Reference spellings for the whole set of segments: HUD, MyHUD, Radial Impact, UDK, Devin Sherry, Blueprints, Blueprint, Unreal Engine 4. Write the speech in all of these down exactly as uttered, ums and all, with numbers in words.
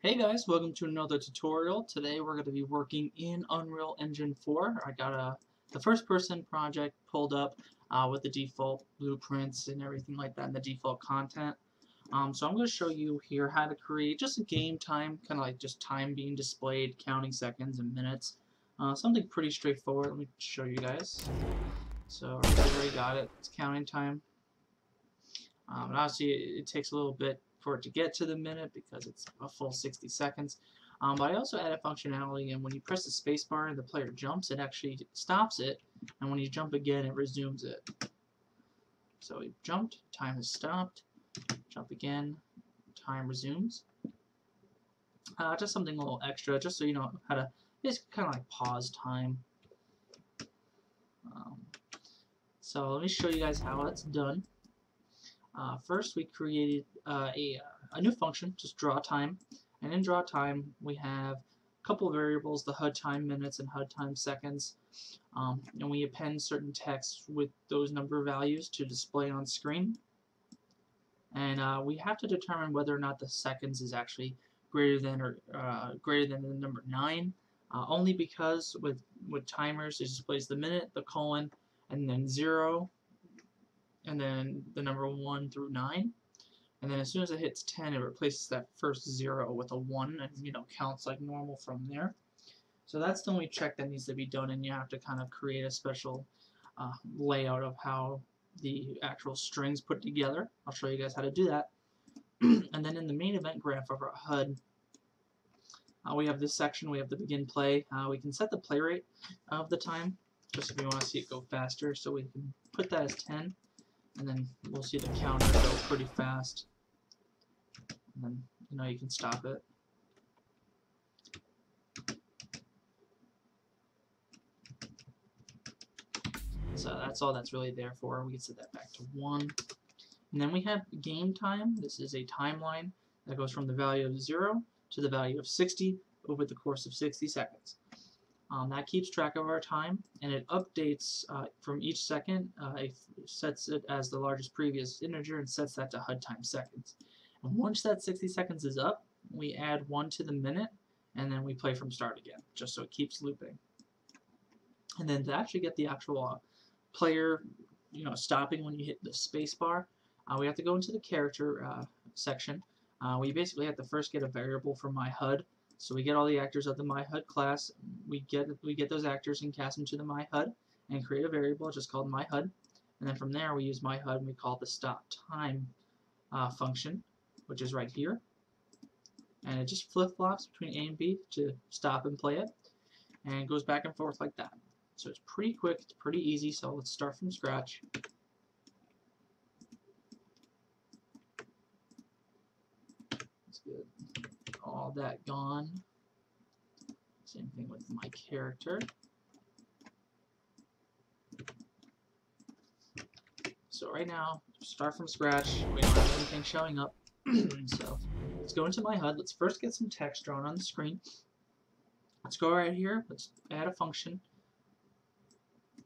Hey guys, welcome to another tutorial. Today we're going to be working in Unreal Engine four. I got a the first person project pulled up uh, with the default blueprints and everything like that and the default content. Um, so I'm going to show you here how to create just a game time, kind of like just time being displayed, counting seconds and minutes. Uh, something pretty straightforward. Let me show you guys. So I already got it. It's counting time. Um, and obviously it, it takes a little bit for it to get to the minute because it's a full sixty seconds. Um, but I also added functionality, and when you press the space bar and the player jumps, it actually stops it, and when you jump again it resumes it. So we jumped, time is stopped, jump again, time resumes. Uh, just something a little extra, just so you know how to just kind of like pause time. Um, so let me show you guys how that's done. Uh, first, we created uh, a, a new function, just draw time, and in draw time we have a couple of variables, the H U D time minutes and H U D time seconds, um, and we append certain text with those number values to display on screen. And uh, we have to determine whether or not the seconds is actually greater than or uh, greater than the number nine, uh, only because with with timers it displays the minute, the colon, and then zero, and then the number one through nine, and then as soon as it hits ten it replaces that first zero with a one, and you know, counts like normal from there. So that's the only check that needs to be done, and you have to kind of create a special uh, layout of how the actual strings put together. I'll show you guys how to do that. And then in the main event graph of our H U D, uh, we have this section, we have the begin play. Uh, we can set the play rate of the time, just if you want to see it go faster, so we can put that as ten. And then we'll see the counter go pretty fast. And then, you know, you can stop it. So that's all that's really there for. We can set that back to one. And then we have game time. This is a timeline that goes from the value of zero to the value of sixty over the course of sixty seconds. Um, that keeps track of our time, and it updates uh, from each second. Uh, it sets it as the largest previous integer and sets that to H U D time seconds. And once that sixty seconds is up, we add one to the minute, and then we play from start again, just so it keeps looping. And then to actually get the actual uh, player, you know, stopping when you hit the space bar, uh, we have to go into the character uh, section. Uh, we basically have to first get a variable from MyHUD. So we get all the actors of the MyHUD class. We get we get those actors and cast them to the MyHUD and create a variable just called MyHUD. And then from there we use MyHUD and we call the stop time uh, function, which is right here. And it just flip flops between A and B to stop and play it, and it goes back and forth like that. So it's pretty quick, it's pretty easy. So let's start from scratch. That's good. All that gone. Same thing with my character. So right now, start from scratch. We don't have anything showing up. So let's go into my H U D. Let's first get some text drawn on the screen. Let's go right here. Let's add a function.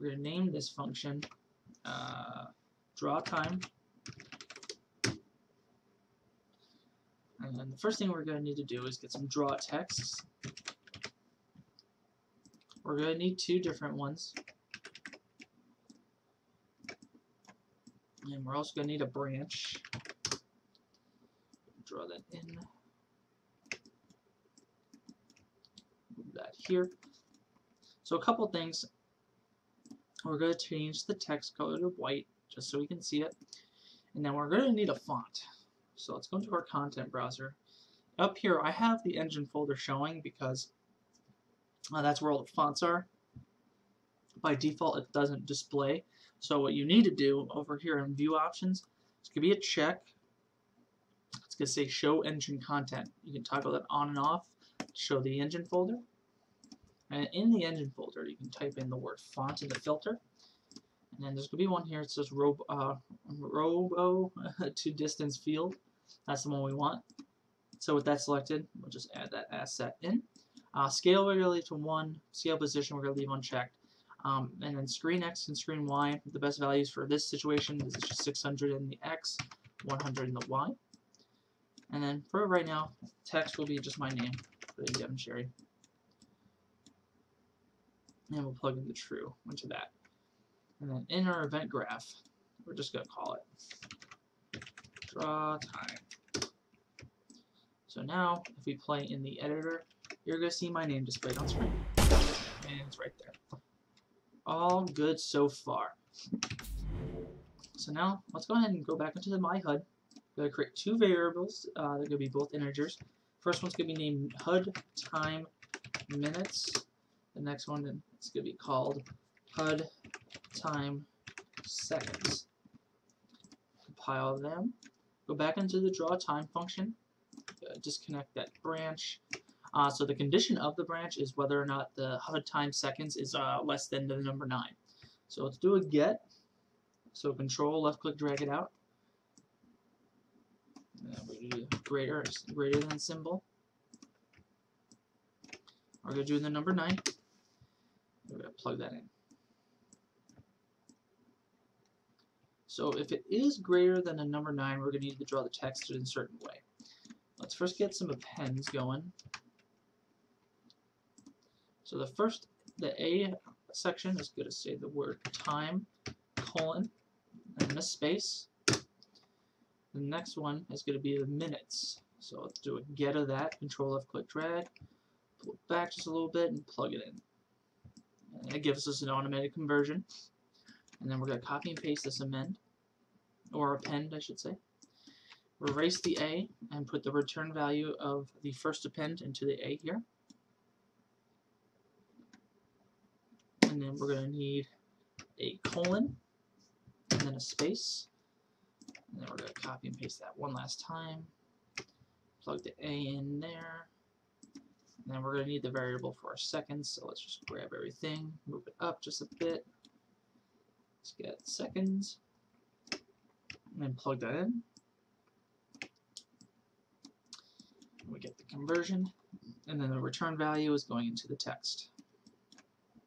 We're going to name this function uh, draw time. And then the first thing we're going to need to do is get some draw texts. We're going to need two different ones. And we're also going to need a branch. Draw that in. Move that here. So a couple things. We're going to change the text color to white just so we can see it. And then we're going to need a font. So let's go into our content browser. Up here I have the engine folder showing because uh, that's where all the fonts are. By default it doesn't display. So what you need to do over here in view options, it's going to be a check. It's going to say show engine content. You can toggle that on and off to show the engine folder. And in the engine folder you can type in the word font in the filter. And then there's going to be one here, it says robo, uh, robo to distance field. That's the one we want. So with that selected, we'll just add that asset in. Uh, scale we're going to leave to one, scale position we're going to leave unchecked. Um, and then screen X and screen Y, the best values for this situation is just six hundred in the X, one hundred in the Y. And then for right now, text will be just my name, Devin Sherry. And we'll plug in the true into that. And then in our event graph, we're just going to call it draw time. So now, if we play in the editor, you're going to see my name displayed on screen. And it's right there. All good so far. So now, let's go ahead and go back into the MyHUD. We're going to create two variables uh, that are going to be both integers. First one's going to be named H U D time minutes. The next one is going to be called H U D time seconds. Compile them. Go back into the draw time function. Uh, disconnect that branch. Uh, so the condition of the branch is whether or not the H U D time seconds is uh, less than the number nine. So let's do a get. So control left click, drag it out. Uh, we do greater greater than symbol. We're gonna do the number nine. We're gonna plug that in. So if it is greater than a number nine, we're gonna need to draw the text in a certain way. Let's first get some appends going. So the first, the A section is gonna say the word time colon and a space. The next one is going to be the minutes. So let's do a get of that. Control F, click, drag. Pull it back just a little bit and plug it in. And it gives us an automated conversion. And then we're going to copy and paste this amend, or append, I should say. Erase the A and put the return value of the first append into the A here. And then we're going to need a colon and then a space. And then we're going to copy and paste that one last time. Plug the A in there. And then we're going to need the variable for our seconds. So let's just grab everything, move it up just a bit. Let's get seconds. And then plug that in. We get the conversion. And then the return value is going into the text.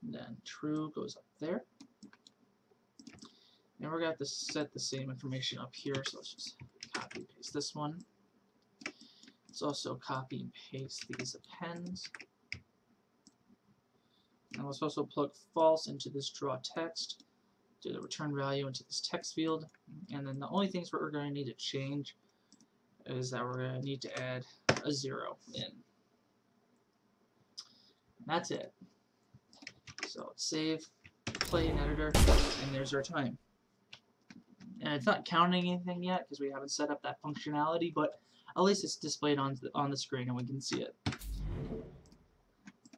And then true goes up there. And we're going to have to set the same information up here, so let's just copy and paste this one. Let's also copy and paste these appends. And let's also plug false into this draw text, do the return value into this text field. And then the only things we're going to need to change is that we're going to need to add a zero in. And that's it. So let's save, play in editor, and there's our time. And it's not counting anything yet because we haven't set up that functionality, but at least it's displayed on the, on the screen and we can see it.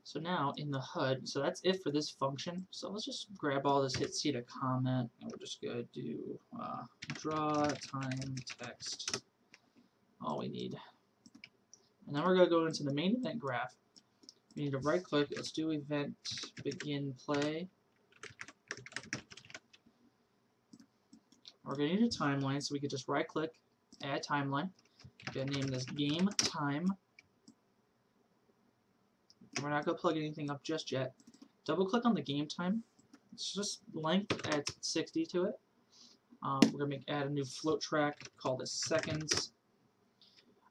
So now in the H U D, so that's it for this function. So let's just grab all this, hit C to comment, and we're just going to do uh, draw time text, all we need. And then we're going to go into the main event graph. We need to right click, let's do event begin play. We're going to need a timeline, so we could just right click, add timeline. We're going to name this game time. We're not going to plug anything up just yet. Double click on the game time. It's just length, add sixty to it. Um, we're going to make add a new float track, call this seconds.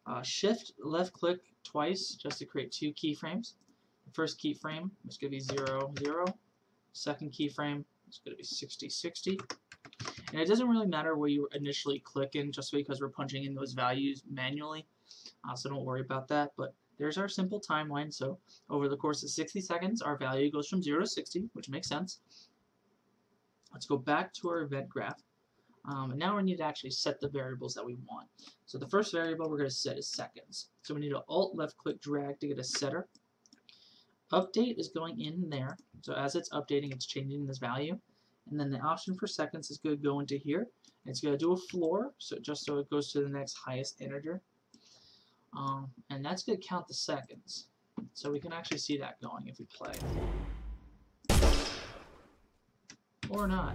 Uh, shift left click twice just to create two keyframes. The first keyframe is going to be zero, zero. Second keyframe is going to be sixty, sixty. And it doesn't really matter where you initially click in, just because we're punching in those values manually, uh, so don't worry about that. But there's our simple timeline. So over the course of sixty seconds, our value goes from zero to sixty, which makes sense. Let's go back to our event graph. Um, and now we need to actually set the variables that we want. So the first variable we're going to set is seconds. So we need to alt left click drag to get a setter. Update is going in there. So as it's updating, it's changing this value. And then the option for seconds is going to go into here. It's going to do a floor, so just so it goes to the next highest integer. Um, and that's going to count the seconds. So we can actually see that going if we play. Or not.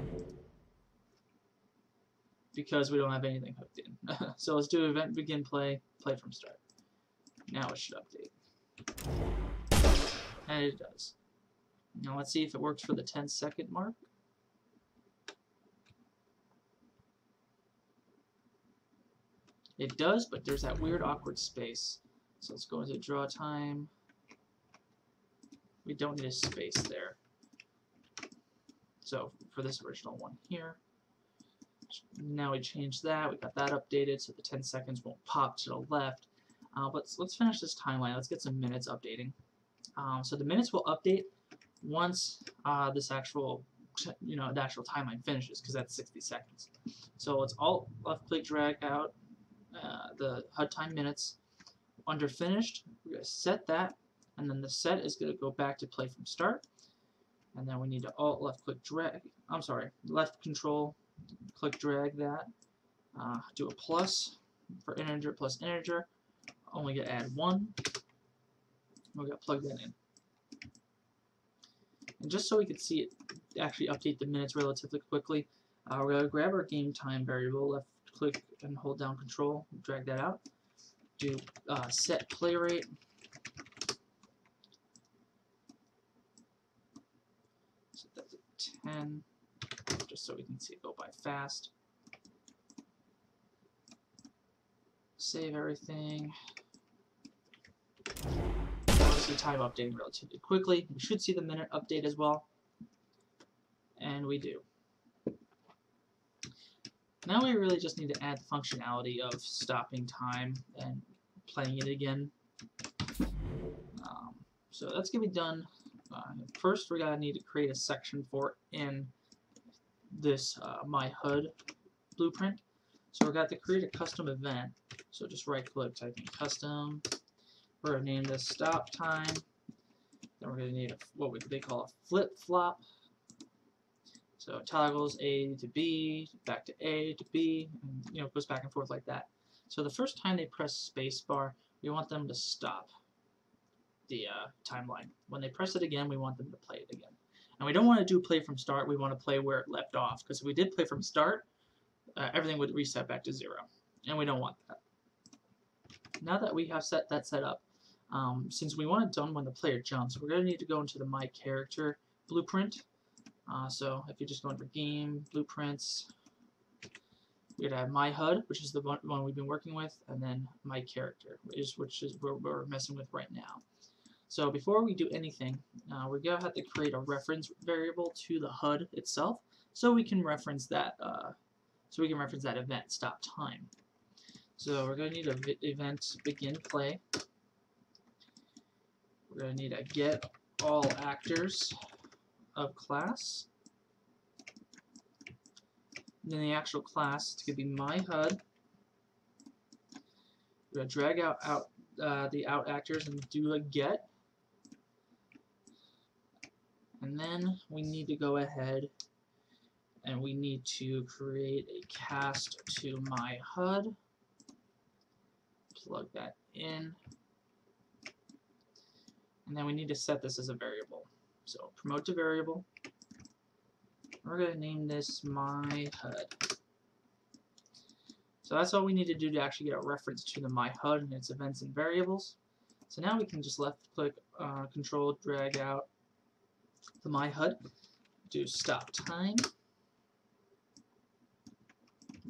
Because we don't have anything hooked in. So let's do event begin play, play from start. Now it should update. And it does. Now let's see if it works for the ten second mark. It does, but there's that weird awkward space. So let's go into draw time. We don't need a space there. So for this original one here, now we change that. We got that updated so the ten seconds won't pop to the left. Uh, but let's, let's finish this timeline. Let's get some minutes updating. Um, so the minutes will update once uh, this actual, you know, the actual timeline finishes, because that's sixty seconds. So let's alt left click drag out uh, the H U D time minutes under finished. We're gonna set that, and then the set is gonna go back to play from start. And then we need to alt left click drag. I'm sorry, left control click drag that. Uh, do a plus for integer plus integer. Only gonna add one. We're gonna plug that in. And just so we can see it actually update the minutes relatively quickly, uh, we're going to grab our game time variable, left click and hold down control, drag that out, do uh, set play rate, so that's at ten, just so we can see it go by fast, save everything. The time updating relatively quickly. We should see the minute update as well, and we do. Now we really just need to add the functionality of stopping time and playing it again. Um, so that's gonna be done. Uh, first, we're gonna need to create a section for in this uh, MyHUD blueprint. So we're gonna have to create a custom event. So just right-click, type in custom. We're going to name this stop time. Then we're going to need a, what we, they call a flip-flop. So it toggles A to B, back to A to B, and you know, goes back and forth like that. So the first time they press spacebar, we want them to stop the uh, timeline. When they press it again, we want them to play it again. And we don't want to do play from start, we want to play where it left off, because if we did play from start, uh, everything would reset back to zero. And we don't want that. Now that we have set that set up, Um, since we want it done when the player jumps, we're going to need to go into the My Character blueprint. Uh, so if you just go under Game, Blueprints, we're going to have My H U D, which is the one, one we've been working with, and then My Character, which is, which is where we're messing with right now. So before we do anything, uh, we're going to have to create a reference variable to the H U D itself, so we can reference that. Uh, so we can reference that event stop time. So we're going to need a event begin play. We're going to need a get all actors of class. And then the actual class, it's going to be MyHUD. We're going to drag out, out uh, the out actors and do a get. And then we need to go ahead and we need to create a cast to MyHUD. Plug that in. And then we need to set this as a variable. So promote to variable. We're going to name this MyHUD. So that's all we need to do to actually get a reference to the MyHUD and its events and variables. So now we can just left click, uh, control, drag out the MyHUD, do stop time.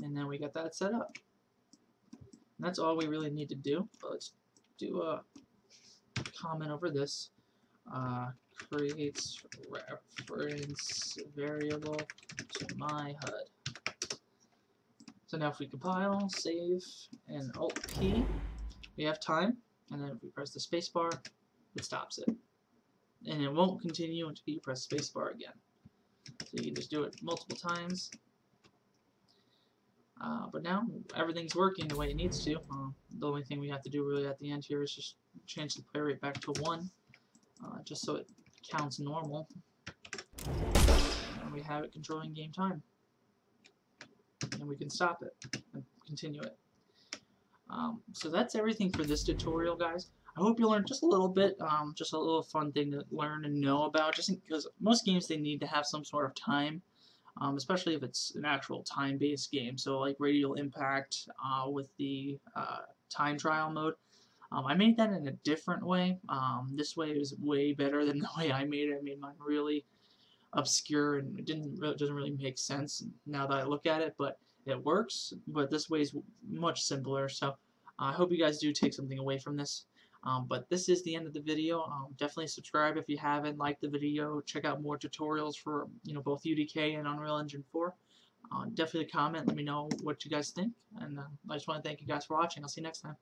And then we got that set up. And that's all we really need to do. But let's do a comment over this, uh, creates reference variable to MyHUD. So now if we compile, save, and Alt P, we have time, and then if we press the spacebar, it stops it. And it won't continue until you press spacebar again. So you can just do it multiple times. Uh, but now everything's working the way it needs to. Uh, the only thing we have to do really at the end here is just change the play rate back to one, uh, just so it counts normal. And we have it controlling game time. And we can stop it and continue it. Um, so that's everything for this tutorial, guys. I hope you learned just a little bit, um, just a little fun thing to learn and know about, just because most games, they need to have some sort of time. Um, especially if it's an actual time-based game, so like Radial Impact uh, with the uh, time trial mode. Um, I made that in a different way. Um, this way is way better than the way I made it. I made mine really obscure and it didn't really, doesn't really make sense now that I look at it, but it works, but this way is much simpler. So I uh, hope you guys do take something away from this. Um, but this is the end of the video. Um, definitely subscribe if you haven't, like the video, check out more tutorials for you know both U D K and Unreal Engine four. Uh, definitely comment, let me know what you guys think, and uh, I just want to thank you guys for watching. I'll see you next time.